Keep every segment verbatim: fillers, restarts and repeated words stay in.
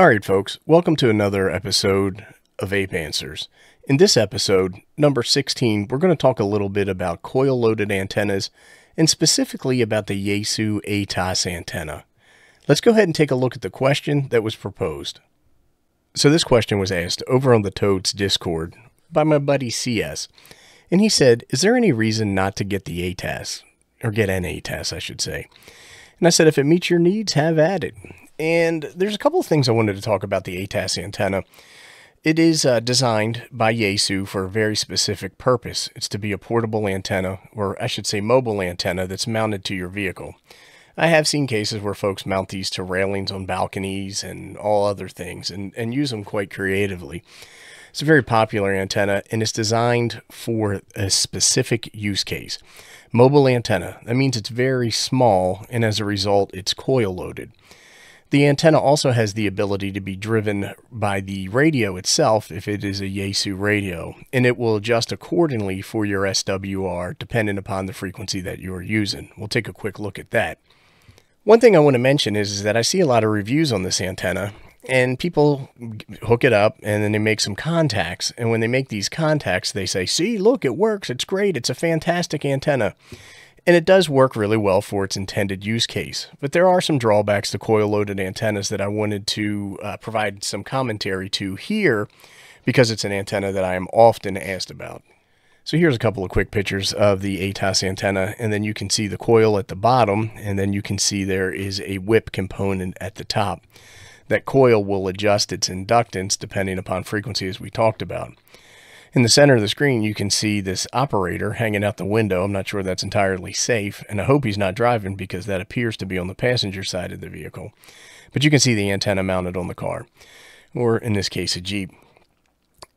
Alright folks, welcome to another episode of Ape Answers. In this episode, number sixteen, we're going to talk a little bit about coil-loaded antennas and specifically about the Yaesu A T O S antenna. Let's go ahead and take a look at the question that was proposed. So this question was asked over on the Toad's Discord by my buddy C S, and he said, is there any reason not to get the A T O S, or get an A T O S I should say? And I said, if it meets your needs, have at it. And there's a couple of things I wanted to talk about the A T O S antenna. It is uh, designed by Yaesu for a very specific purpose. It's to be a portable antenna, or I should say mobile antenna, that's mounted to your vehicle. I have seen cases where folks mount these to railings on balconies and all other things and, and use them quite creatively. It's a very popular antenna, and it's designed for a specific use case. Mobile antenna, that means it's very small, and as a result, it's coil-loaded. The antenna also has the ability to be driven by the radio itself if it is a Yaesu radio, and it will adjust accordingly for your S W R depending upon the frequency that you are using. We'll take a quick look at that. One thing I want to mention is, is that I see a lot of reviews on this antenna, and people hook it up and then they make some contacts, and when they make these contacts they say, see, look, it works, it's great, it's a fantastic antenna. And it does work really well for its intended use case. But there are some drawbacks to coil-loaded antennas that I wanted to uh, provide some commentary to here, because it's an antenna that I am often asked about. So here's a couple of quick pictures of the A T O S antenna, and then you can see the coil at the bottom, and then you can see there is a whip component at the top. That coil will adjust its inductance depending upon frequency, as we talked about. In the center of the screen, you can see this operator hanging out the window. I'm not sure that's entirely safe, and I hope he's not driving, because that appears to be on the passenger side of the vehicle. But you can see the antenna mounted on the car, or in this case, a Jeep.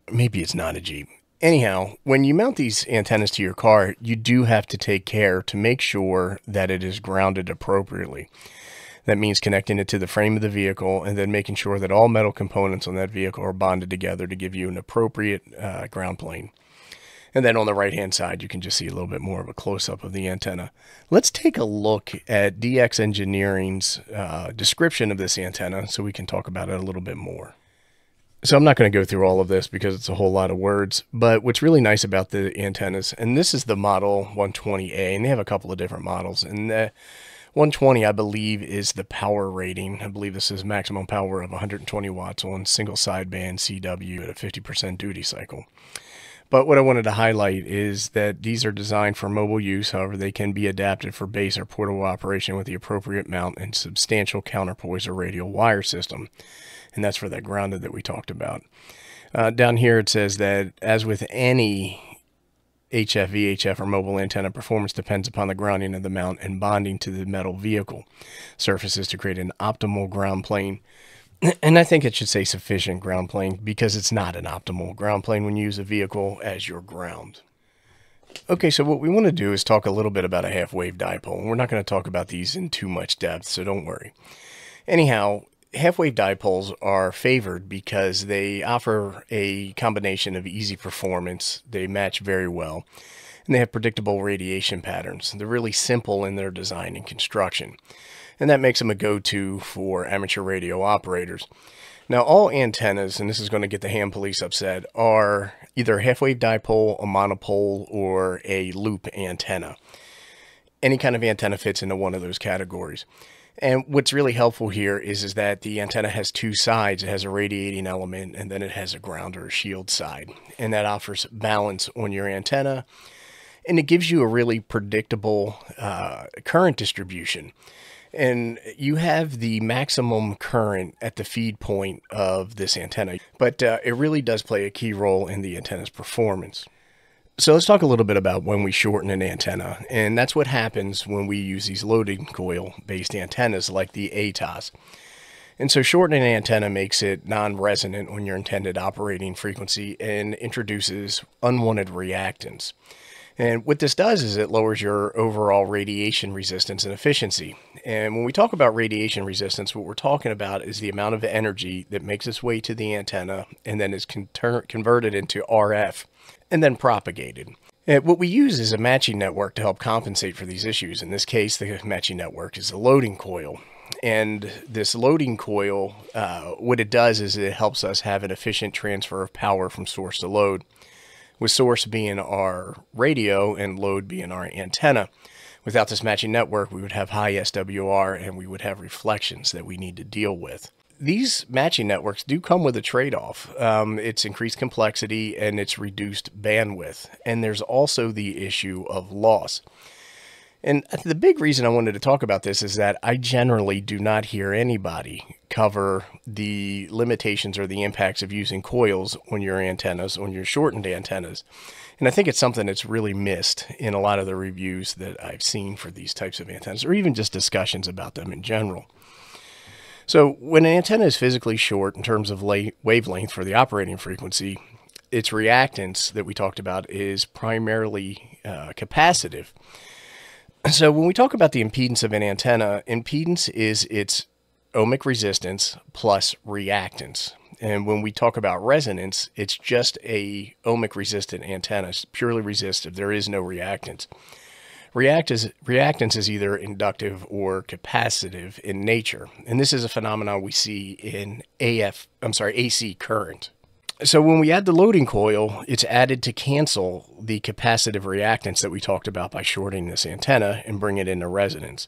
Maybe it's not a Jeep. Anyhow, when you mount these antennas to your car, you do have to take care to make sure that it is grounded appropriately. That means connecting it to the frame of the vehicle and then making sure that all metal components on that vehicle are bonded together to give you an appropriate uh, ground plane. And then on the right-hand side, you can just see a little bit more of a close-up of the antenna. Let's take a look at D X Engineering's uh, description of this antenna so we can talk about it a little bit more. So I'm not going to go through all of this because it's a whole lot of words, but what's really nice about the antennas, and this is the model one twenty A, and they have a couple of different models, and the one twenty, I believe, is the power rating. I believe this is maximum power of one hundred twenty watts on single sideband C W at a fifty percent duty cycle. But what I wanted to highlight is that these are designed for mobile use. However, they can be adapted for base or portable operation with the appropriate mount and substantial counterpoise or radial wire system. And that's for that grounded that we talked about. Uh, down here it says that, as with any H F, V H F, or mobile antenna, performance depends upon the grounding of the mount and bonding to the metal vehicle surfaces to create an optimal ground plane. And I think it should say sufficient ground plane, because it's not an optimal ground plane when you use a vehicle as your ground. Okay, so what we want to do is talk a little bit about a half-wave dipole. We're not going to talk about these in too much depth, so don't worry. Anyhow, half-wave dipoles are favored because they offer a combination of easy performance, they match very well, and they have predictable radiation patterns. They're really simple in their design and construction, and that makes them a go-to for amateur radio operators. Now, all antennas, and this is going to get the ham police upset, are either a half-wave dipole, a monopole, or a loop antenna. Any kind of antenna fits into one of those categories. And what's really helpful here is, is that the antenna has two sides. It has a radiating element, and then it has a ground or a shield side. And that offers balance on your antenna. And it gives you a really predictable uh, current distribution. And you have the maximum current at the feed point of this antenna. But uh, it really does play a key role in the antenna's performance. So let's talk a little bit about when we shorten an antenna, and that's what happens when we use these loading coil-based antennas like the A T O S. And so shortening an antenna makes it non-resonant on your intended operating frequency and introduces unwanted reactance. And what this does is it lowers your overall radiation resistance and efficiency. And when we talk about radiation resistance, what we're talking about is the amount of energy that makes its way to the antenna and then is con converted into R F. And then propagated. And what we use is a matching network to help compensate for these issues. In this case, the matching network is a loading coil. and this loading coil, uh, what it does is it helps us have an efficient transfer of power from source to load, with source being our radio and load being our antenna. Without this matching network, we would have high S W R and we would have reflections that we need to deal with. These matching networks do come with a trade-off. Um, it's increased complexity and it's reduced bandwidth. And there's also the issue of loss. And the big reason I wanted to talk about this is that I generally do not hear anybody cover the limitations or the impacts of using coils on your antennas, on your shortened antennas. And I think it's something that's really missed in a lot of the reviews that I've seen for these types of antennas, or even just discussions about them in general. So when an antenna is physically short in terms of wavelength for the operating frequency, its reactance that we talked about is primarily uh, capacitive. So when we talk about the impedance of an antenna, impedance is its ohmic resistance plus reactance. And when we talk about resonance, it's just a ohmic resistant antenna. It's purely resistive. There is no reactance. React is, reactance is either inductive or capacitive in nature. And this is a phenomenon we see in A F, I'm sorry, A C current. So when we add the loading coil, it's added to cancel the capacitive reactance that we talked about by shorting this antenna and bring it into resonance.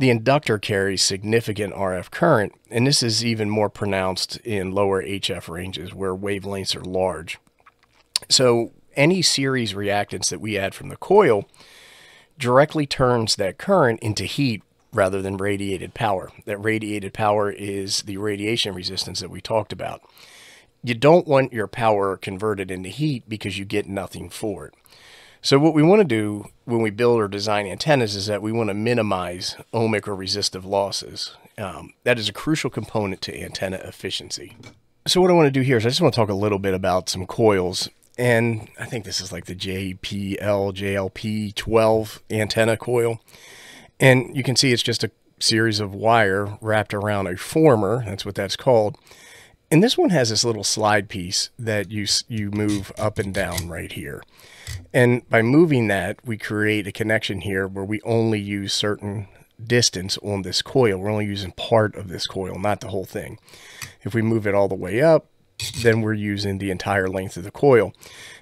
The inductor carries significant R F current, and this is even more pronounced in lower H F ranges where wavelengths are large. So any series reactance that we add from the coil directly turns that current into heat rather than radiated power. That radiated power is the radiation resistance that we talked about. You don't want your power converted into heat because you get nothing for it. So what we want to do when we build or design antennas is that we want to minimize ohmic or resistive losses. Um, that is a crucial component to antenna efficiency. So what I want to do here is I just want to talk a little bit about some coils. And I think this is like the J P L J L P twelve antenna coil. And you can see it's just a series of wire wrapped around a former. That's what that's called. And this one has this little slide piece that you, you move up and down right here. And by moving that, we create a connection here where we only use certain distance on this coil. We're only using part of this coil, not the whole thing. If we move it all the way up, then we're using the entire length of the coil.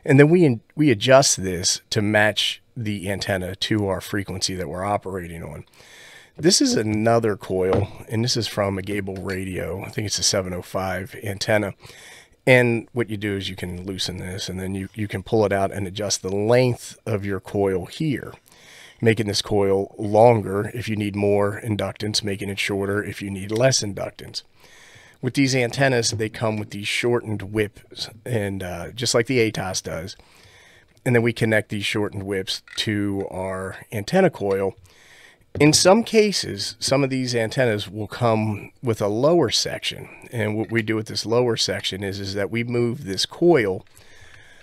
And then we, we adjust this to match the antenna to our frequency that we're operating on. This is another coil, and this is from a Gabel radio. I think it's a seven oh five antenna. And what you do is you can loosen this, and then you, you can pull it out and adjust the length of your coil here, making this coil longer if you need more inductance, making it shorter if you need less inductance. With these antennas, they come with these shortened whips, and uh, just like the A T O S does. And then we connect these shortened whips to our antenna coil. In some cases, some of these antennas will come with a lower section. And what we do with this lower section is, is that we move this coil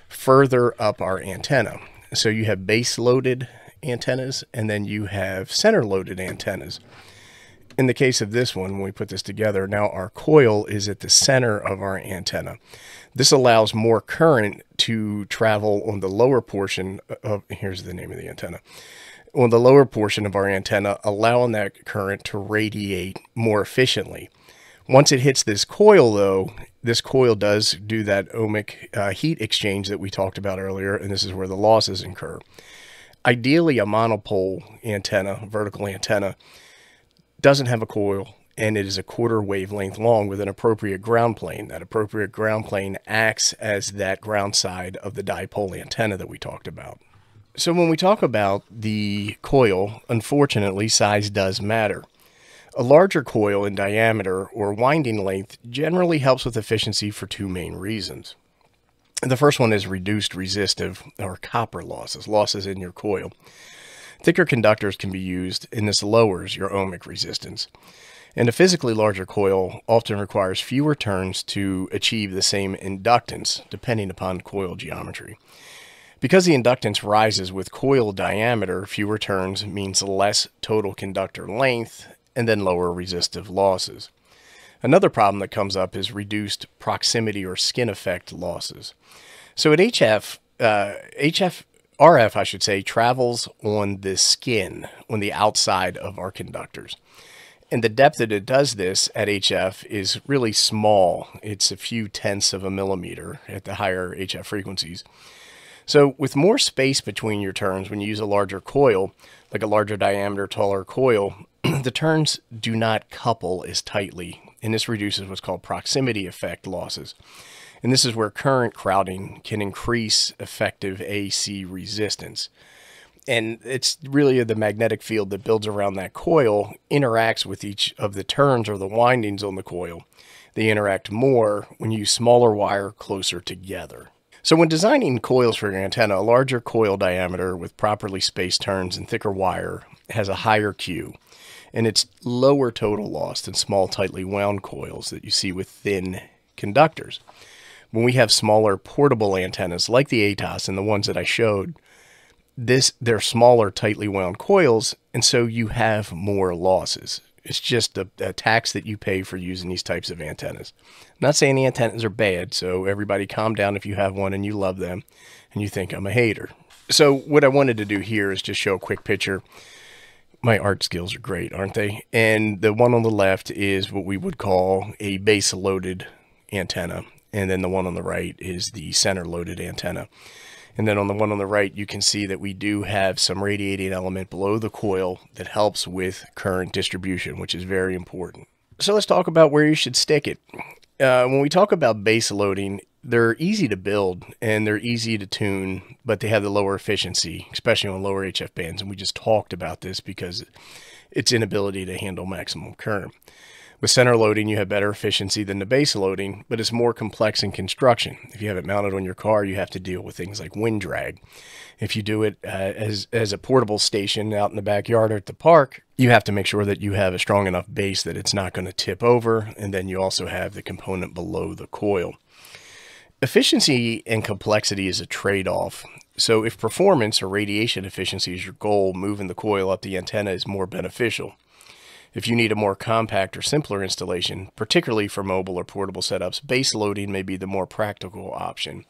further up our antenna. So you have base loaded antennas, and then you have center loaded antennas. In the case of this one, when we put this together, now our coil is at the center of our antenna. This allows more current to travel on the lower portion of, here's the name of the antenna. On the lower portion of our antenna, allowing that current to radiate more efficiently. Once it hits this coil, though, this coil does do that ohmic uh, heat exchange that we talked about earlier, and this is where the losses incur. Ideally, a monopole antenna, vertical antenna, doesn't have a coil, and it is a quarter wavelength long with an appropriate ground plane. That appropriate ground plane acts as that ground side of the dipole antenna that we talked about. So when we talk about the coil, unfortunately, size does matter. A larger coil in diameter or winding length generally helps with efficiency for two main reasons. The first one is reduced resistive or copper losses, losses in your coil. Thicker conductors can be used, and this lowers your ohmic resistance. And a physically larger coil often requires fewer turns to achieve the same inductance, depending upon coil geometry. Because the inductance rises with coil diameter, fewer turns means less total conductor length and then lower resistive losses. Another problem that comes up is reduced proximity or skin effect losses. So at H F, uh, H F, R F, I should say, travels on the skin, on the outside of our conductors. And the depth that it does this at H F is really small. It's a few tenths of a millimeter at the higher H F frequencies. So with more space between your turns, when you use a larger coil, like a larger diameter, taller coil, the turns do not couple as tightly, and this reduces what's called proximity effect losses. And this is where current crowding can increase effective A C resistance. And it's really the magnetic field that builds around that coil interacts with each of the turns or the windings on the coil. They interact more when you use smaller wire closer together. So when designing coils for your antenna, a larger coil diameter with properly spaced turns and thicker wire has a higher Q, and it's lower total loss than small tightly wound coils that you see with thin conductors. When we have smaller portable antennas like the ATOS and the ones that I showed, this they're smaller tightly wound coils, and so you have more losses. It's just a, a tax that you pay for using these types of antennas. I'm not saying the antennas are bad, so everybody calm down if you have one and you love them and you think I'm a hater. So what I wanted to do here is just show a quick picture. My art skills are great, aren't they? And the one on the left is what we would call a base-loaded antenna. And then the one on the right is the center-loaded antenna. And then on the one on the right, you can see that we do have some radiating element below the coil that helps with current distribution, which is very important. So let's talk about where you should stick it. Uh, when we talk about base loading, they're easy to build and they're easy to tune, but they have the lower efficiency, especially on lower H F bands. And we just talked about this because its inability to handle maximum current. With center loading, you have better efficiency than the base loading, but it's more complex in construction. If you have it mounted on your car, you have to deal with things like wind drag. If you do it uh, as, as a portable station out in the backyard or at the park, you have to make sure that you have a strong enough base that it's not going to tip over, and then you also have the component below the coil. Efficiency and complexity is a trade-off. So if performance or radiation efficiency is your goal, moving the coil up the antenna is more beneficial. If you need a more compact or simpler installation, particularly for mobile or portable setups, base loading may be the more practical option,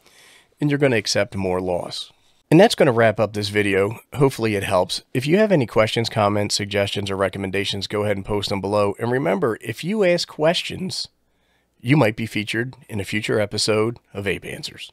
and you're going to accept more loss. And that's going to wrap up this video. Hopefully it helps. If you have any questions, comments, suggestions, or recommendations, go ahead and post them below. And remember, if you ask questions, you might be featured in a future episode of Ape Answers.